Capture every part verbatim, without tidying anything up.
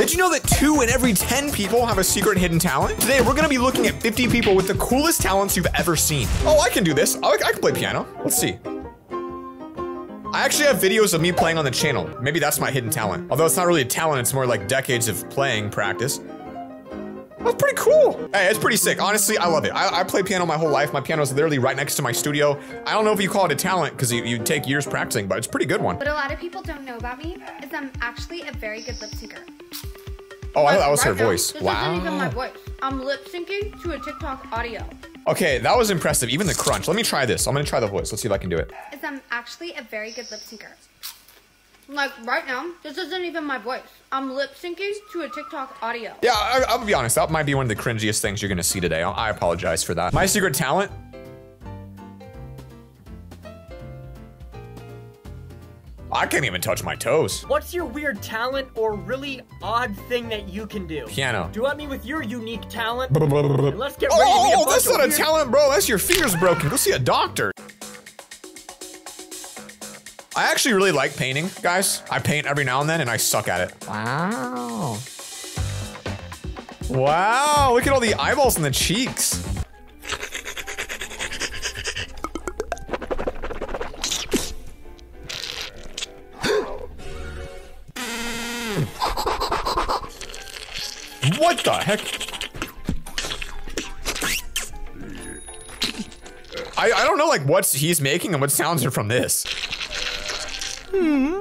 Did you know that two in every ten people have a secret hidden talent? Today, we're gonna be looking at fifty people with the coolest talents you've ever seen. Oh, I can do this. I, I can play piano. Let's see. I actually have videos of me playing on the channel. Maybe that's my hidden talent. Although it's not really a talent, it's more like decades of playing practice. That's pretty cool. Hey, it's pretty sick. Honestly, I love it. I, I play piano my whole life. My piano's literally right next to my studio. I don't know if you call it a talent because you, you take years practicing, but it's a pretty good one. What a lot of people don't know about me is I'm actually a very good lip syncer. Oh, I thought that was her voice. Wow. This isn't even my voice. I'm lip syncing to a TikTok audio. Okay, that was impressive. Even the crunch. Let me try this. I'm gonna try the voice. Let's see if I can do it. Is I'm actually a very good lip syncer. Like right now, this isn't even my voice. I'm lip syncing to a TikTok audio. Yeah, I, I'll be honest. That might be one of the cringiest things you're gonna see today. I, I apologize for that. My secret talent. I can't even touch my toes. What's your weird talent or really odd thing that you can do? Piano. Duet me with your unique talent. And let's get oh, ready to be a oh, that's not a talent, bro. That's your fingers broken. Go see a doctor. I actually really like painting, guys. I paint every now and then, and I suck at it. Wow. Wow, look at all the eyeballs and the cheeks. What the heck? I, I don't know, like, what he's making and what sounds are from this. Hmm.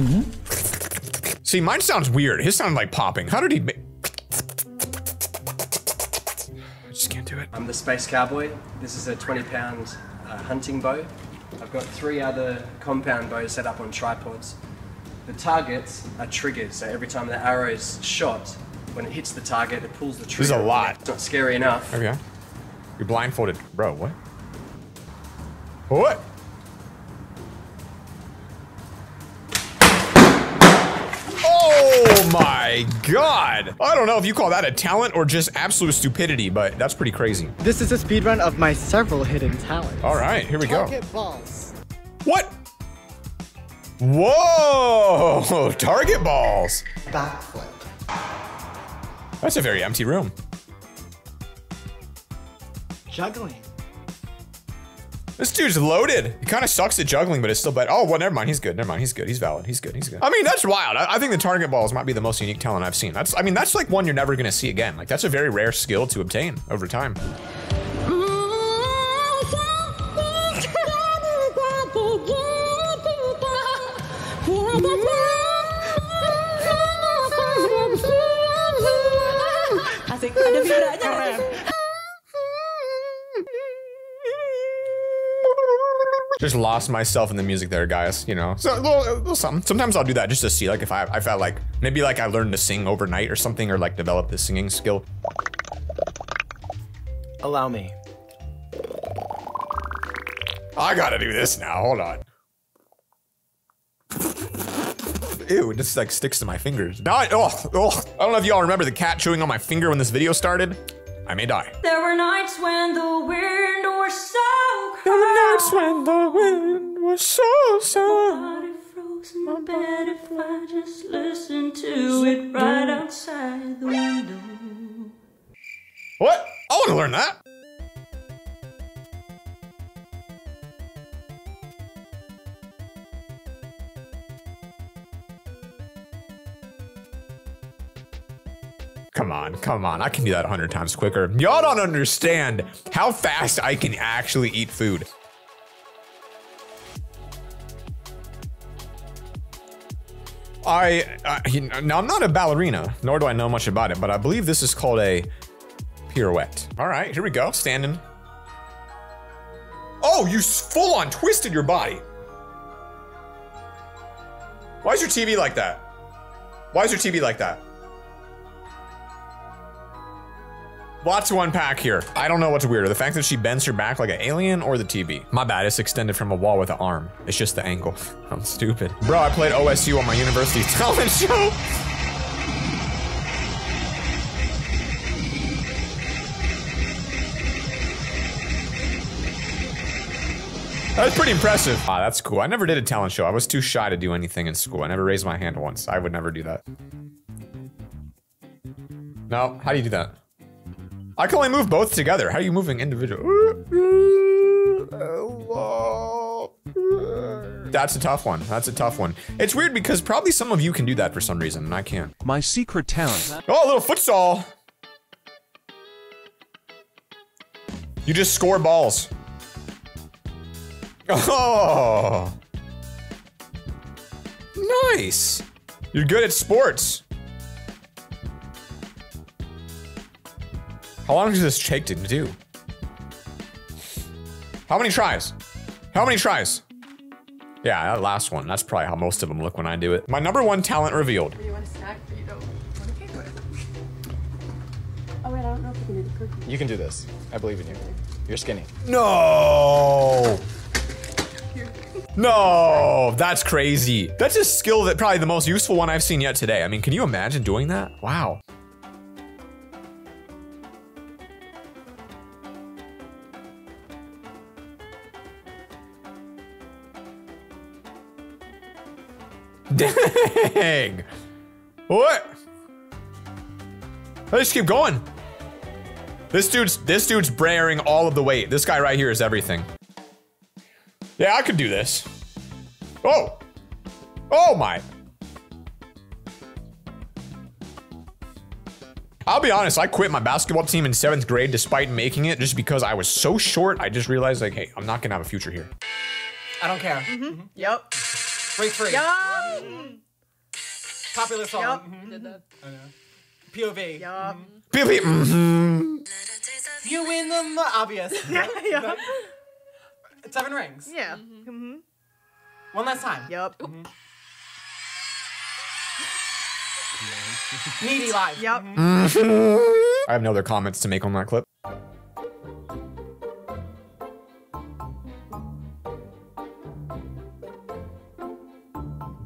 Mm-hmm. See, mine sounds weird. His sound like popping. How did he make? I just can't do it. I'm the Space Cowboy. This is a twenty pound uh, hunting bow. I've got three other compound bows set up on tripods. The targets are triggered, so every time the arrow is shot, when it hits the target, it pulls the trigger. This is a lot. It's not scary enough. Okay. You're blindfolded. Bro, what? What? Oh my God. I don't know if you call that a talent or just absolute stupidity, but that's pretty crazy. This is a speedrun of my several hidden talents. All right, here we go. Target balls. What? Whoa, target balls. Backflip. That's a very empty room. Juggling. This dude's loaded. He kind of sucks at juggling, but it's still better. Oh, well, never mind. He's good. Never mind. He's good. He's valid. He's good. He's good. I mean, that's wild. I, I think the target balls might be the most unique talent I've seen. That's, I mean, that's like one you're never going to see again. Like, that's a very rare skill to obtain over time. Just lost myself in the music there, guys. You know, so a little, a little something. Sometimes I'll do that just to see, like, if I, I felt like maybe like I learned to sing overnight or something, or like develop this singing skill. Allow me. I gotta do this now. Hold on. Ew, it just like sticks to my fingers. Die! Oh, oh. I don't know if y'all remember the cat chewing on my finger when this video started. I may die. There were nights when the wind was so cold. There were nights when the wind was so sad. My body froze in my bed if I just listened to it right outside the window. What? I want to learn that. Come on, come on. I can do that a hundred times quicker. Y'all don't understand how fast I can actually eat food. I, I, now I'm not a ballerina, nor do I know much about it, but I believe this is called a pirouette. All right, here we go, standing. Oh, you full on twisted your body. Why is your T V like that? Why is your T V like that? Lots to unpack here. I don't know what's weirder, the fact that she bends her back like an alien or the T V. My bad, it's extended from a wall with an arm. It's just the angle. I'm stupid. Bro, I played O S U on my university talent show. That was pretty impressive. Ah, that's cool. I never did a talent show. I was too shy to do anything in school. I never raised my hand once. I would never do that. No, how do you do that? I can only move both together. How are you moving individually? That's a tough one. That's a tough one. It's weird because probably some of you can do that for some reason, and I can't. My secret talent. Oh, a little futsal. You just score balls. Oh. Nice. You're good at sports. How long does this take to do? How many tries? How many tries? Yeah, that last one. That's probably how most of them look when I do it. My number one talent revealed. You want a snack, but you don't want a cake with it. Oh, wait, I don't know if you can do the cookie. You can do this. I believe in you. You're skinny. No! No! That's crazy. That's a skill that probably the most useful one I've seen yet today. I mean, can you imagine doing that? Wow. Dang! What? Let's keep going. This dude's this dude's bearing all of the weight. This guy right here is everything. Yeah, I could do this. Oh! Oh my! I'll be honest, I quit my basketball team in seventh grade despite making it just because I was so short. I just realized like, hey, I'm not gonna have a future here. I don't care. Mm-hmm. Mm-hmm. Yep. Break free. Yum. Popular song. Yup. Mm-hmm. Did that. I know. P O V. Yup. Mm-hmm. P O V. Mm-hmm. You win them, obvious. Yeah, yeah. Seven rings. Yeah. Mm-hmm. One last time. Yup. Mm-hmm. Needy live. Yup. Mm-hmm. I have no other comments to make on that clip.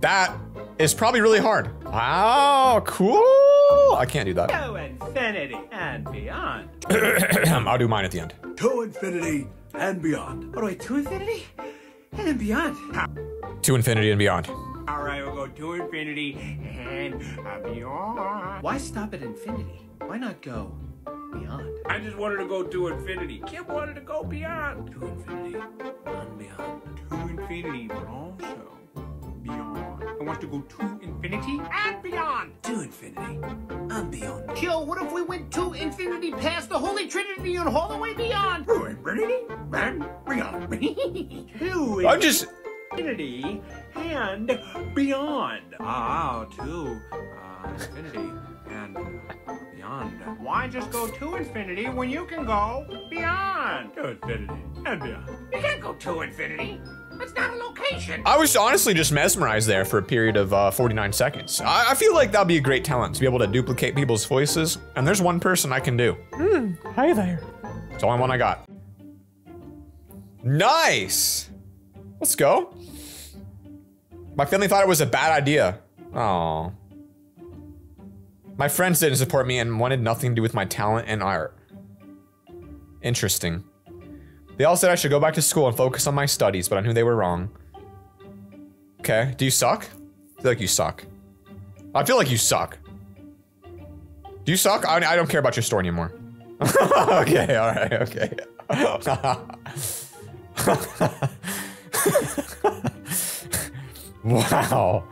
That is probably really hard. Wow, cool. I can't do that. To infinity and beyond. I'll do mine at the end. To infinity and beyond. All right, to infinity and then beyond. To infinity and beyond. All right, we'll go to infinity and beyond. Why stop at infinity? Why not go beyond? I just wanted to go to infinity. Kid wanted to go beyond. To infinity and beyond. To infinity, but also beyond. I want to go to infinity and beyond. To infinity and beyond. Yo, what if we went to infinity past the Holy Trinity and all the way beyond? To infinity and beyond. To I'm just infinity and beyond. Ah, oh, to uh, infinity and beyond. Why just go to infinity when you can go beyond? To infinity and beyond. You can't go to infinity. That's not a location. I was honestly just mesmerized there for a period of uh, forty-nine seconds. I, I feel like that'd be a great talent to be able to duplicate people's voices. And there's one person I can do. Hmm. Hi there. It's the only one I got. Nice. Let's go. My family thought it was a bad idea. Aw. My friends didn't support me and wanted nothing to do with my talent and art. Interesting. They all said I should go back to school and focus on my studies, but I knew they were wrong. Okay, do you suck? I feel like you suck. I feel like you suck. Do you suck? I, I don't care about your story anymore. Okay, all right, okay. Wow.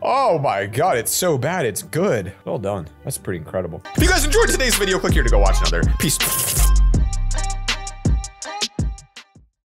Oh my god, it's so bad, it's good. Well done. That's pretty incredible. If you guys enjoyed today's video, click here to go watch another. Peace.